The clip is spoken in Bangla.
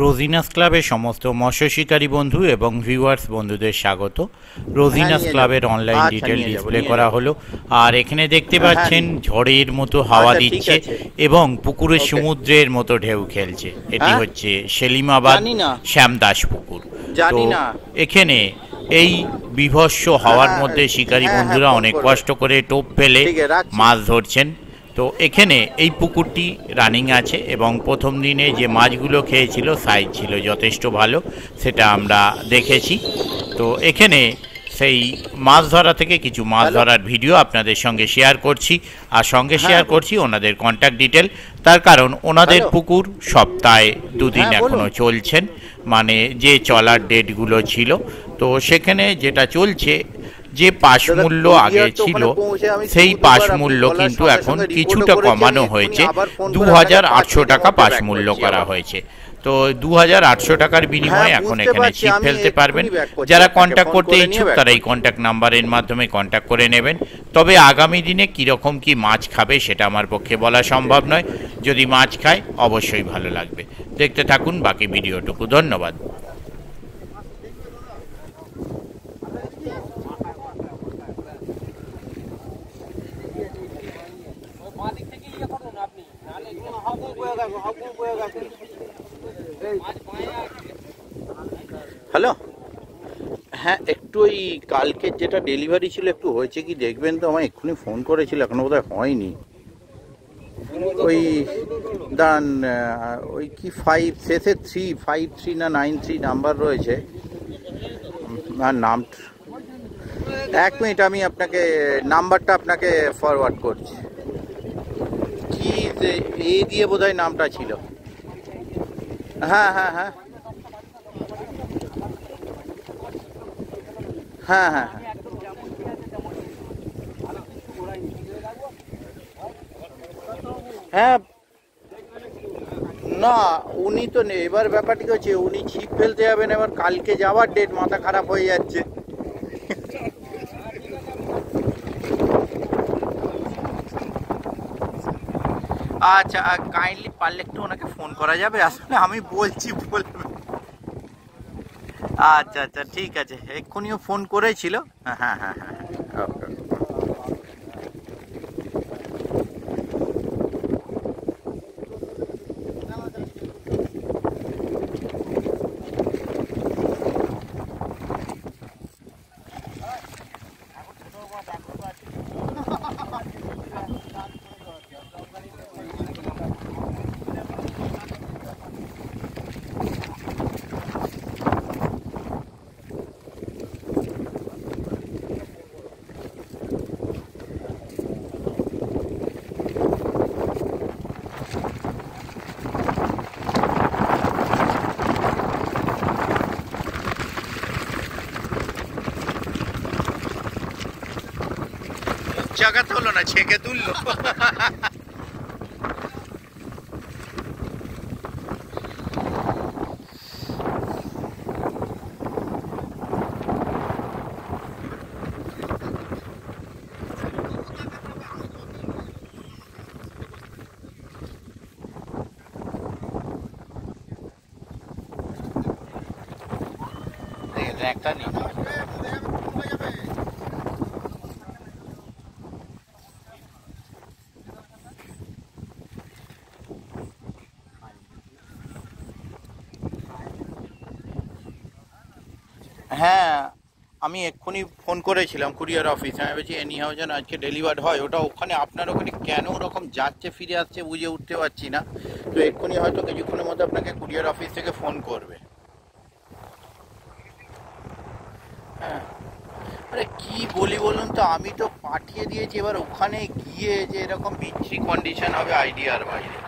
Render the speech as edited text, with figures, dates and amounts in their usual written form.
রোজিনাস ক্লাবের সমস্ত মৎস্য শিকারী বন্ধু এবং ভিউয়ার্স বন্ধুদের স্বাগত। রোজিনাস ক্লাবের অনলাইন ডিটেল ডিসপ্লে করা হলো, আর এখানে দেখতে পাচ্ছেন ঝড়ের মতো হাওয়া দিচ্ছে এবং পুকুরে সমুদ্রের মতো ঢেউ খেলছে। এটি হচ্ছে সেলিমাবাদ শ্যামদাস পুকুর। তো এখানে এই বিভৎস হাওয়ার মধ্যে শিকারী বন্ধুরা অনেক কষ্ট করে টোপ ফেলে মাছ ধরছেন। তো এখানে এই পুকুরটি রানিং আছে এবং প্রথম দিনে যে মাছগুলো খেয়েছিল সাইজ ছিল যথেষ্ট ভালো, সেটা আমরা দেখেছি। তো এখানে সেই মাছ ধরা থেকে কিছু মাছ ধরার ভিডিও আপনাদের সঙ্গে শেয়ার করছি, আর সঙ্গে শেয়ার করছি ওনাদের কন্ট্যাক্ট ডিটেল। তার কারণ ওনাদের পুকুর সপ্তাহে দুদিন এখনও চলছেন, মানে যে চলার ডেটগুলো ছিল। তো সেখানে যেটা চলছে, যে পাশমূল্য আগে ছিল সেই পাশমূল্য কিন্তু এখন কিছুটা কমানো হয়েছে, 2800 টাকা পাশমূল্য করা হয়েছে। তো 2800 টাকার বিনিময়ে এখন এখানে ছিপ ফেলতে পারবেন। যারা কন্ট্যাক্ট করতে ইচ্ছুক তারা এই কন্ট্যাক্ট নাম্বারের মাধ্যমে কন্ট্যাক্ট করে নেবেন। তবে আগামী দিনে কীরকম কি মাছ খাবে সেটা আমার পক্ষে বলা সম্ভব নয়। যদি মাছ খায় অবশ্যই ভালো লাগবে। দেখতে থাকুন বাকি ভিডিওটুকু। ধন্যবাদ। হ্যালো, হ্যাঁ একটু ওই কালকের যেটা ডেলিভারি ছিল একটু হয়েছে কি দেখবেন তো? আমায় এক্ষুনি ফোন করেছিল, এখনো বোধহয় হয়নি। ওই দান ওই কি 5 শেষে 3 5 3 না 9 3 নাম্বার রয়েছে, আর নাম 1 মিনিট আমি আপনাকে নাম্বারটা আপনাকে ফরওয়ার্ড করছি। কি এই দিয়ে বোধহয় নামটা ছিল। হ্যাঁ হ্যাঁ হ্যাঁ হ্যাঁ হ্যাঁ হ্যাঁ না উনি তো নেই। এবার ব্যাপারটি হচ্ছে উনি ছিপ ফেলতে যাবেন, এবার কালকে যাওয়ার ডেট, মাথা খারাপ হয়ে যাচ্ছে। আচ্ছা কাইন্ডলি পারলে একটু ওনাকে ফোন করা যাবে? আসলে আমি বলছি বলবে। আচ্ছা আচ্ছা ঠিক আছে, এক্ষুনিও ফোন করেছিল। হ্যাঁ হ্যাঁ হ্যাঁ জায়গা তুললো না, ছেঁকে তুললো। একটা নেই হ্যাঁ, আমি এক্ষুনি ফোন করেছিলাম কুরিয়ার অফিস। আমি বলছি এনিহাও যেন আজকে ডেলিভার হয়। ওটা ওখানে আপনার ওখানে কেন ওরকম যাচ্ছে ফিরে আসছে বুঝে উঠতে পারছি না। তো এক্ষুনি হয়তো কিছুক্ষণের মধ্যে আপনাকে কুরিয়ার অফিস থেকে ফোন করবে। হ্যাঁ আরে কী বলি বলুন তো, আমি তো পাঠিয়ে দিয়েছি, এবার ওখানে গিয়ে যে এরকম বিচ্ছিরি কন্ডিশন হবে আইডিয়ার বাইরে।